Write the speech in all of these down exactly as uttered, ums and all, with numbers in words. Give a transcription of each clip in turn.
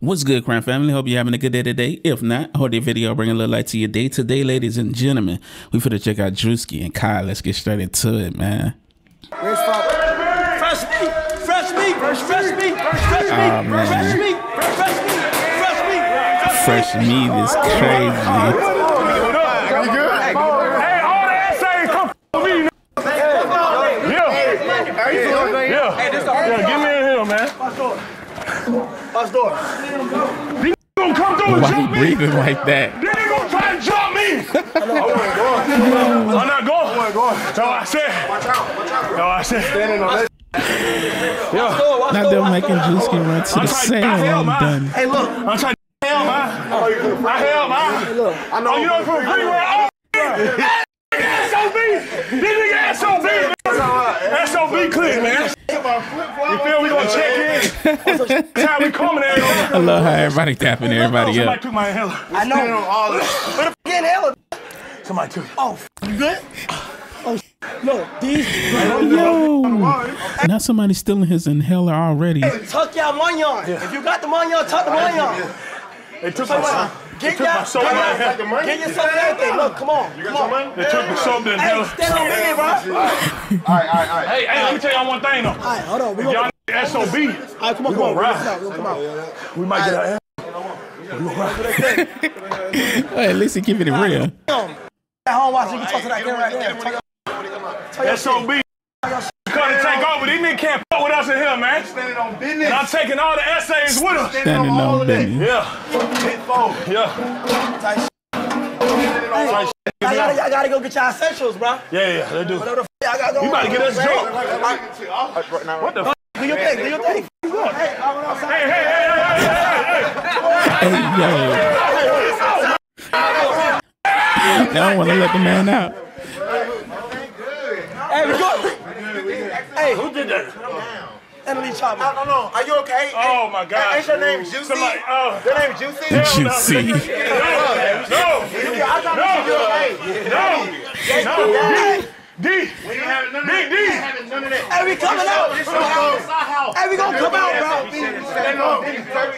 What's good, crime family? Hope you're having a good day today. If not, I hope the video bring a little light to your day today, ladies and gentlemen. We finna check out Druski and Kyle. Let's get straight into it, man. Where's fresh meat, fresh meat, fresh meat, fresh meat, oh, fresh meat, fresh meat, fresh meat, fresh meat is crazy. Why he breathing like that? Then they gonna try to jump me. I'm not going. So I said. No, I said. Not them making Druski run to the sand. I'm done. Hey, look. I'm trying to hell man. I hell man. I know. You know from free world. S O B. This nigga S O B. S O B clean, man. You feel we gonna check in? How we coming at you? I love how everybody tapping everybody up. Somebody took my inhaler. I know. Where the f***ing inhaler? Somebody took it. Oh, you good? Oh, no. These. Yo. Now somebody's stealing his inhaler already. Hey, tuck y'all one yard. Yeah. If you got the one yard, tuck the one yard. They took my soap. Get your soap and everything. Look, come on. You got your money? They took my soap and inhaler. Hey, stand on me, bro. All right, all right, all right. Hey, hey, let me tell y'all one thing, though. All right, hold on. Y'all niggas S O B. All right, come on, come on. We're gonna ride. We might get our ass. We're gonna ride. At least he keep it real. At home, watch you can talk to that camera right there. S O B. Come to take over. These niggas can't fuck with us in here, man. Standing on business. And I'm taking all the essays with us. Standing on business. Yeah. Hit phone. Yeah. Tight shit. Tight shit. I gotta go get y'all essentials, bro. Yeah, yeah, they do. Whatever the f I gotta go. You about to get us drunk. What the f? Do your thing. Do your thing. Hey, hey, hey, hey, hey, hey, hey, hey, hey, hey, I don't want to let the man out. Hey, we go. Hey, who did that? Emily Chopper. I don't know. Are you okay? Oh my God. Ain't your name Juicy? Somebody, oh. Your name Juicy? Juicy. No. No. No. No. No. No. D. We ain't having none of that. Hey, we coming out. Hey, we gonna come out, bro.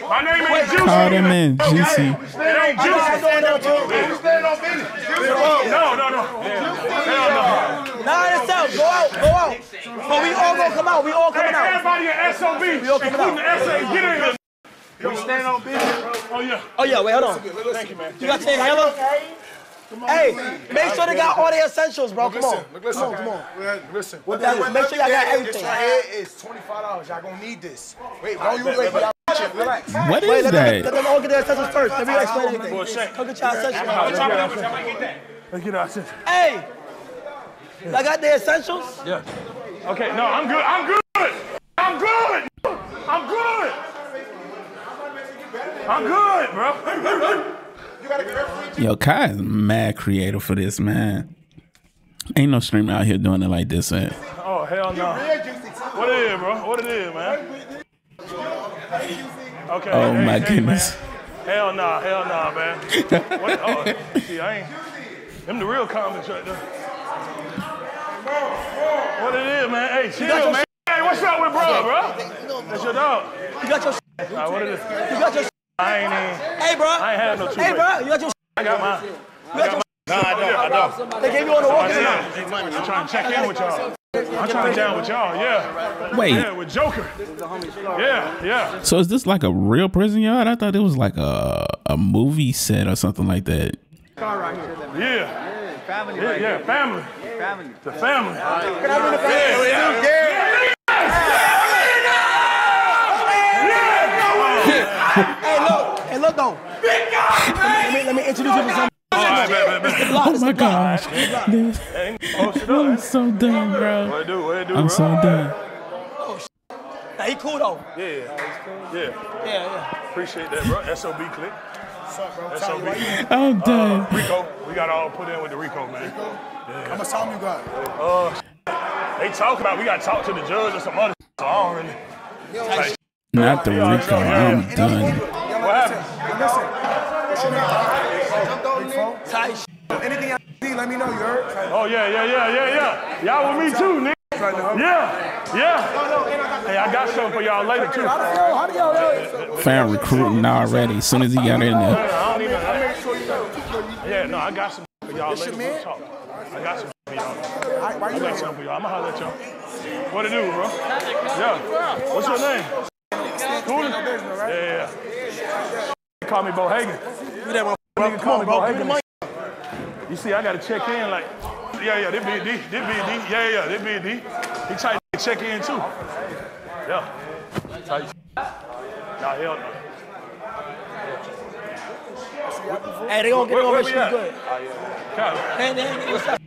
My name ain't Juicy. Call them in, Juicy. It ain't Juicy. No, no, no. Hell no. Nah, it's out. Go out. Go out. But we all gonna come out. We all coming hey, everybody out. Everybody at S O B. We all coming out. S A. Get in here. We stand on business. Oh, yeah. Oh, yeah. Wait, hold on. Thank you, man. You got your inhaler? Hey, make sure they got all the essentials, bro. Come on. Come on, come on. Listen. Make sure y'all got everything. Your head is twenty-five dollars. Y'all gonna need this. Wait, bro, you wait for y'all. Relax. What is that? Let them all get their essentials first. Let me explain everything. Come get y'all essentials. Let's get our essentials. Hey. I got the essentials? Yeah. Okay, no, I'm good. I'm good. I'm good. I'm good. I'm good, bro. Yo, Kai is mad creative for this, man. Ain't no streamer out here doing it like this, man. Oh, hell no. What it is, bro? What it is, man? Okay. Oh, hey, my hey, goodness. Man. Hell no, nah, hell no, nah, man. What? Oh, see, I ain't. Them the real comments right there. What it is, man? Hey, chill, you man. Hey, what's up with bro, bro? That's your dog. You got your shit. Right, what it is? You got your shit. I ain't even. Hey, bro. I ain't have no two. Hey, bro. You got your shit. I got mine. You got your shit. Nah, I don't. I don't. They gave you on the walk in the night. I'm trying to check in with y'all. I'm trying to down with y'all, yeah. Wait. Yeah, with Joker. Yeah, yeah. So is this like a real prison yard? I thought it was like a, a movie set or something like that. Yeah. Yeah, family. Yeah, yeah, family. Family. The family. Right. Can I win the family? Yeah, yeah. Yeah. Yeah. Yeah. Yeah. Hey, look. Hey, look, though. Let me, let me introduce you to somebody. Oh, my gosh. I'm so done, bro. What it do? What it do, bro? I'm so done. Oh, shit. Now, he cool, though. Yeah. Yeah. Yeah, yeah. Appreciate that, bro. S O B click. I'm done. Uh, Rico, we got all put in with the Rico, man. Yeah. How much time you got? Uh, they talk about we got to talk to the judge or some other so I don't really. Yo, like, not the Rico, I'm yeah. done. What happened? Anything I see, let me know, you heard? Oh, yeah, yeah, yeah, yeah, yeah. Y'all with me too, nigga. Yeah, yeah. Hey, I got got something for y'all later too. Found recruiting already. As soon as he got in there. Yeah, no, I got some for y'all later. We'll talk. I got some for y'all. I got some for y'all. I'ma holler at y'all. What to do, bro? Yeah. What's your name? Cooley? Yeah, yeah. They call me Bohagan. Come on, bro. You see, I gotta check in like, yeah, yeah, this B D, this B D, yeah, yeah, this B D. He tried to check in too. Yeah. Y'all held me. Hey, they gonna get on shit good. Hey, they what's up?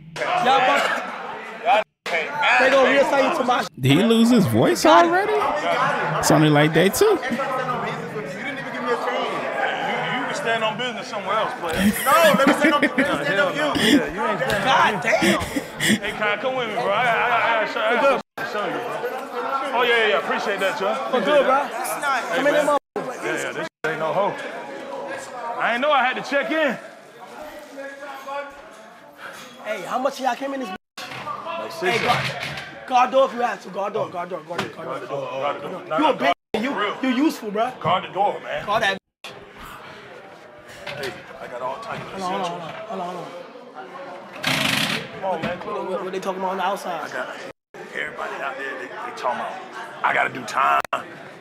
Y'all They gonna reassign you to my. Did he lose his voice already? Something like that too. Stand on business somewhere else, player. No, let me stand on business. Stand on you. Yeah, you ain't standing God on damn. Hey, Kai, come with me, bro. I got to show you, bro. Oh, yeah, yeah, appreciate that, y'all. What's good, bro? That's not. Hey, come in that motherfucker. Yeah, yeah, this ain't no hope. I ain't know I had to check in. Hey, how much y'all came in this bitch? Like six. Hey, guard, guard door if you have to. Guard door, guard door, guard door. Guard the door, guard the door. You a bitch. You, you useful, bro. Guard the door, man. Guard that. Hey, I got all types of essentials. Hold on, hold on, hold on. Come on, man. What, what, what they talking about on the outside? I got everybody out there, they, they talking about, I got to do time,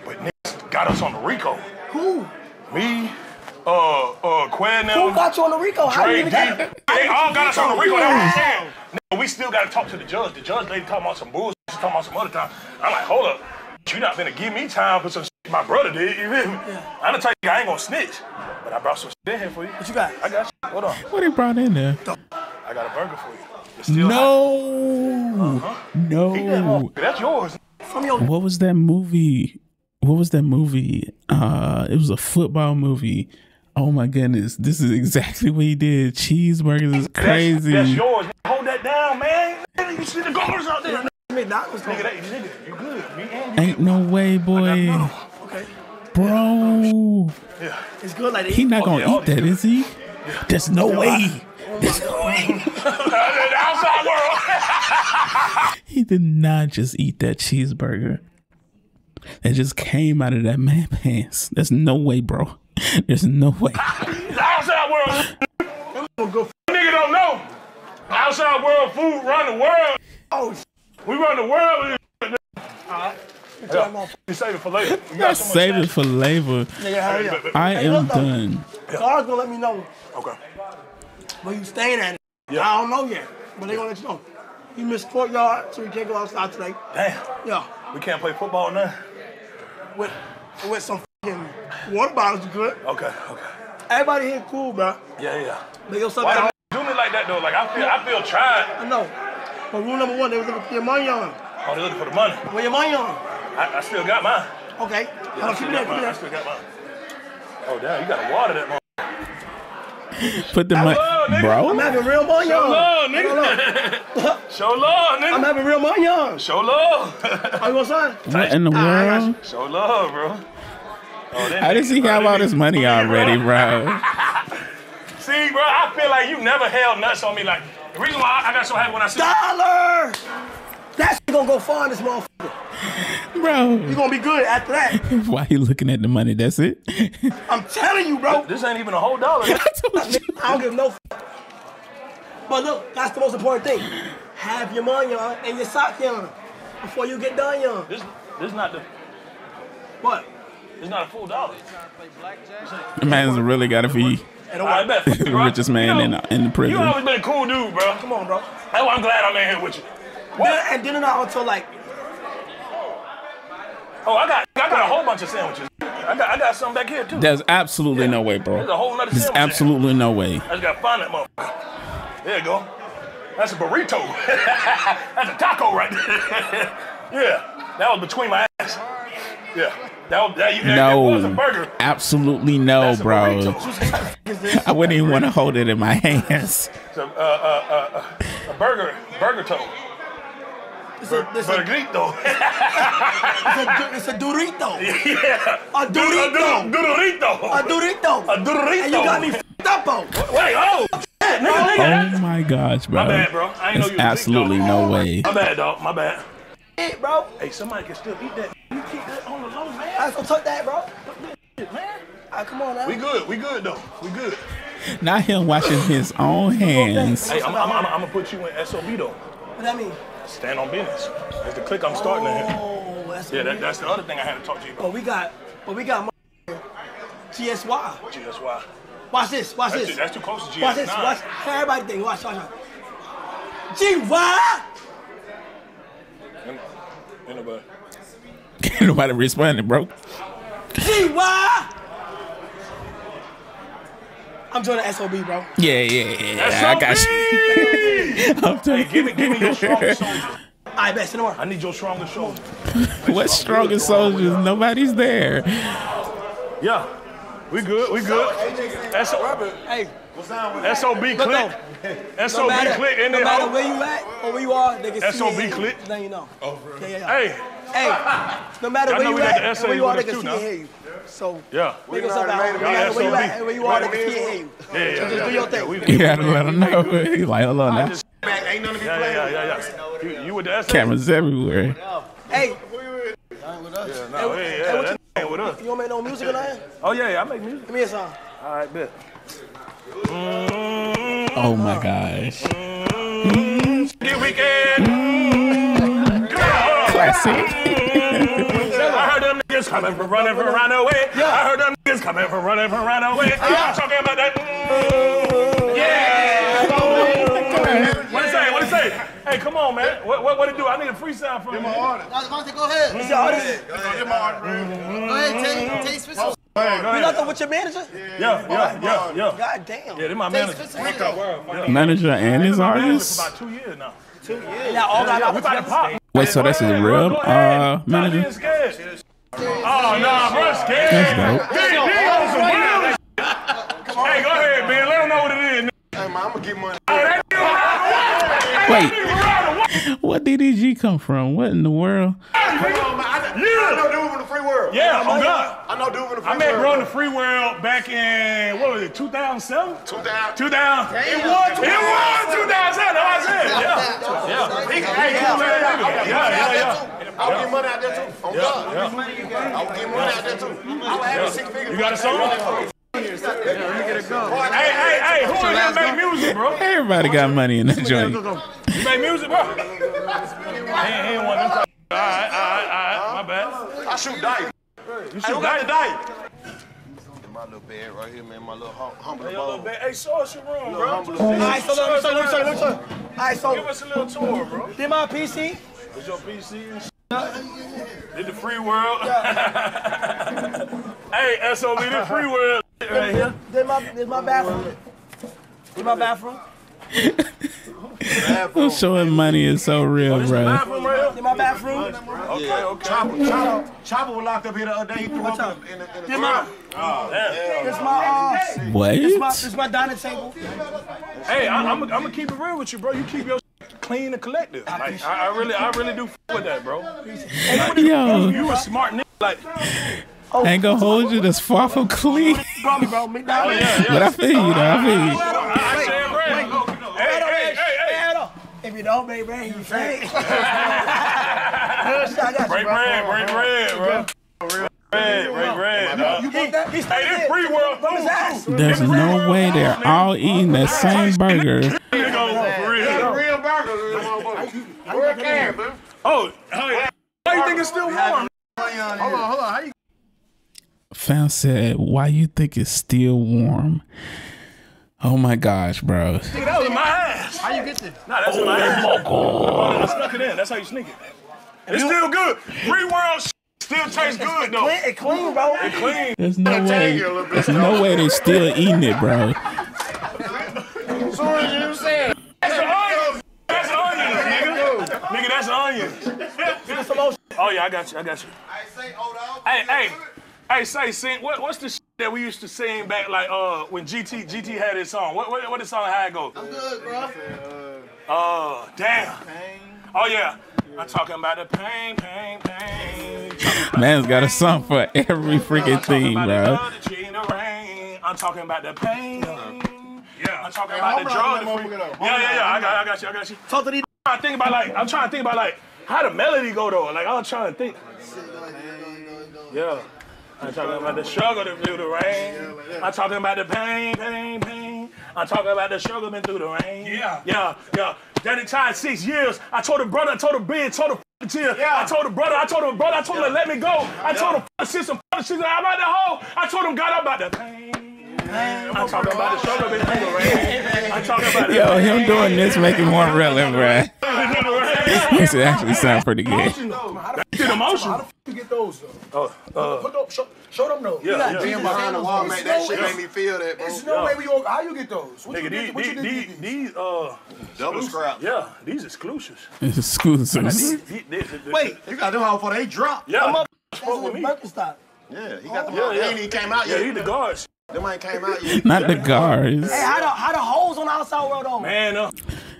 but niggas got us on the Rico. Who? Me, uh, uh, Quinn. Who got you on the Rico? How did you get it? They all got us on the Rico. That's what I'm saying. Now, we still got to talk to the judge. The judge lady talking about some bullshit. She's talking about some other time. I'm like, hold up. You not going to give me time for some shit my brother did. You feel me? Yeah. I'm going to tell you, I ain't going to snitch. But I brought some shit in here for you. What you got? I got shit. Hold on. What he brought in there? I got a burger for you. Still no. Uh-huh. No. That's yours. From your what was that movie? What was that movie? Uh, it was a football movie. Oh, my goodness. This is exactly what he did. Cheeseburgers is crazy. That's, that's yours. Hold that down, man. You see the goalers out there. McDonald's, nigga, that, nigga, you good. Me and you. Ain't no way, boy. No. Okay. Bro. Yeah. It's good like that. He not gonna oh, yeah, eat that, good. Is he? Yeah. There's no Yo, way. I, oh There's no way. The outside world. He did not just eat that cheeseburger. That just came out of that man's pants. There's no way, bro. There's no way. The outside world. Nigga don't know. The outside world food run the world. Oh, we run the world. All right. Yeah. Save it for later. Save it for later. Nigga, I hey, am done. Yeah. God's gonna let me know. Okay. Where you staying at? Yeah. I don't know yet, but they gonna let you know. You missed courtyard, so we can't go outside today. Damn. Yeah. We can't play football now. With with some fucking water bottles, good. Okay. Okay. Everybody here cool, bro. Yeah, yeah. Make yourself out. Do me like that though. Like I feel, yeah. I feel tried. I know. But rule number one, they was looking for your money on. Oh, they looking for the money. Where your money on? I, I still got mine. Okay. Yeah, I, still got mine. I still got mine. Oh, damn. You got to water that motherfucker. Put the money. Bro. I'm having real money on. Show love, nigga. Show love, nigga. I'm having real money on. Show love. How you going to sign? What in the world? Show love, bro. Oh, I didn't see how all this money already, bro. See, bro, I feel like you never held nuts on me. Like, the reason why I, I got so happy when I see Dollar! That shit going to go far in this motherfucker. Bro, you're gonna be good after that. Why you looking at the money? That's it. I'm telling you, bro. This ain't even a whole dollar. I, I don't give no f. But look, that's the most important thing. Have your money on and your sock on before you get done, young. This, this not the. What? It's not a full dollar. The man's really got it for you. Right, bet fifty, right? Richest man you know, in, in the prison. You always been a cool dude, bro. Come on, bro. That's why I'm glad I'm in here with you. What? Then, and then I also like. Oh, I got, I got a whole bunch of sandwiches. I got, I got some back here too. There's absolutely yeah. no way, bro. There's a whole nother There's sandwich absolutely there. no way. I just gotta find that motherfucker. There you go. That's a burrito. That's a taco right there. Yeah, that was between my ass. Yeah, that was that. You, that no, that was a burger. Absolutely no, bro. I wouldn't even want to hold it in my hands. It's a, uh, uh, uh, a burger, burger toe. It's a, it's, a, it's a Dorito. Yeah. A Dorito. A Dorito. A Dorito. A Dorito. And you got me f***ed up on. Wait, oh. Shit, nigga, nigga. Oh my gosh, bro. My bad, bro. I ain't know you absolutely no way. My bad, dog. My bad. Hey, bro. Hey, somebody can still eat that. You keep All right, so tuck that, bro. Man. All right, come on now. We good. We good, though. We good. Not him washing his own hands. Hey, I'm, I'm, I'm, I'm going to put you in S O B, though. What that mean? Stand on business. That's the click I'm starting at. Oh, that's yeah, that, that's the other thing I had to talk to you about. But we got, but we got G S Y. G S Y. Watch this. Watch that's this. It, that's too close to G S Y. Watch this. Watch everybody think. Watch, watch, watch. G Y. Ain't nobody. Ain't nobody responding, bro. G Y. I'm joining S O B, bro. Yeah, yeah, yeah. S O B I got you. I'm hey, give me, give me your strongest soldier. I bet, send I need your strongest soldier. What strongest soldiers? Nobody's there. Yeah, we good. We good. Hey, S O B click. S O B click in there. No matter where you at or where you are, they can see S O B click. Then you know. Oh, really? Hey. Hey, no matter where you at, where you are, they can see and hear you. So, yeah. Make us up out. No matter where you at, where you are, they can see and hear you. Yeah, yeah. Just do your thing. You gotta let them know. He's like, hello now. Ain't none of you playing. Yeah, yeah, yeah. You with the S O B? Cameras everywhere. Hey. I ain't with us. Yeah, no, hey, yeah, that ain't with us. You don't make no music or nothing? Oh, yeah, yeah, I make music. Give me a song. All right, bet. Oh, my gosh. Classic. I heard them niggas coming from running from right away. Yeah. I heard them niggas coming from running from right away. Yeah. I'm talking about that. Mm, yeah. Oh, what it say? What it say? Hey, come on, man. What what what it do? I need a freestyle from you. Give my artist. Go ahead. What's your artist? Go ahead. Go ahead. Take take special. Go ahead. Go ahead. You not there with your manager? Yeah. Yeah. Yeah. Yeah. yeah. God damn. Yeah, they my manager. Rico. Manager and his artist. About two years now. Two years. Yeah. All that. We about to pop. Wait, so that's his real uh, manager? Oh, nah, bro, scared. That's dope. Hey, go ahead, man. Let him know what it is. Hey, man, I'm going to get money. Wait, what D D G come from? What in the world? I know dude from the free world. Yeah, oh, God. I know dude from the free world. I met bro in the free world back in, what was it, two thousand seven? two thousand. two thousand. It was two thousand seven. I said, yeah. Yeah. Hey, man. Yeah, yeah, yeah. I'll get money out there too. Oh, God. I'll get money out there too. I'll have a six figure. You got a song? Hey, hey, hey, who in here make music, bro? Everybody got money in that joint. You make music, bro? He ain't want them. All right, all right, all right, my bad. I shoot dice. You shoot dice? My little bed right here, man. My little hum humble hey, little bed. Hey, show us your room, bro. All right, so let me show you, show you, show you. All right, so. Give us a little tour, bro. Did my P C? Was your P C and shit? Did the free world? Yeah. Hey, S O B, the free world right here. Did my, did my bathroom? Did my bathroom? I'm showing money is so real, oh, bro. Bathroom, right? In my bathroom? Okay, yeah. okay. Chopper, Chopper, Chopper was locked up here the other day. He threw up in, in, in the ground. Oh, damn. It's my, uh, what? It's my, it's my dining table. Hey, I, I'm going to keep it real with you, bro. You keep your clean and collective. Like, I, I really I really do f with that, bro. Like, yo. You a smart nigga. Like, I ain't going to hold you this far from clean. But I feel you, though. I feel you. If you don't make bread, you fake. Break bread, break bread, bro. Break bread, break bread. Hey, this free world food. There's no way they're all eating that same burger. Real burger. Oh, how you think it's still warm? Hold on, hold on. How you? Fan said, "Why you think it's still warm?" Oh my gosh, bro. That was my ass. How you get this? Nah, that's oh my ass. Oh, I snuck it in. That's how you sneak it. And it's still good. Free world shit still tastes good, though. It clean, bro. It clean. There's no way. There's no way they still eating it, bro. So what you saying? That's an onion. That's an onion, nigga. Nigga, that's an onion. Oh, yeah, I got you. I got you. Hey, hey. Hey, say, sing. What, what's the shit that we used to sing back, like, uh, when G T G T had his song? What, what, what the song? How it go? I'm good, bro. Oh, uh, damn. Oh yeah. I'm talking about the pain, pain, pain. Man's got a song for every freaking thing, bro. I'm talking about the pain. Yeah. I'm talking about the drug. Yeah, yeah, yeah. I got, I got you. I got you. Talk to these. I think about like. I'm trying to think about like how the melody go though. Like I'm trying to think. Yeah. I'm talking about the struggle through the rain. I'm talking about the pain, pain, pain. I'm talking about the struggle through the rain. Yeah. Yeah, yeah. That entire six years, I told the brother, I told the bitch, told the Yeah. I told the brother, I told the brother, I told yeah. him to let me go. I yeah. told him f system, f system, I'm out the hole. I told him God, I'm about the pain. I'm talking about the struggle through the rain. I'm talking about the Yo, him doing this make it more relevant, right? This actually sounds pretty good. It's emotion. How the f you get those though? Uh, uh, Put those, show, show them those. Yeah, yeah. Being behind the wall, man, that shit made me feel that, bro. It's no way we all, how you get those? What you did, what you did, these, uh, double scrap. Yeah, these exclusives. Exclusives. Wait, you got them all before they drop. Yeah, with me. Yeah, he got them all. And he came out. Yeah, he the guards. Them ain't came out yet. Not the guards. Hey, how the, how the hoes on the outside world on? Man, uh.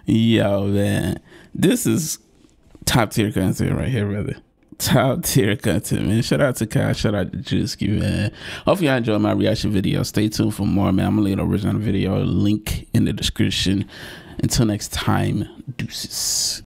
Yo, man. This is top tier content right here, brother. Top tier content, man. Shout out to Kyle. Shout out to Druski, man. Hope y'all enjoyed my reaction video. Stay tuned for more, man. I'm going to leave an original video link in the description. Until next time, deuces.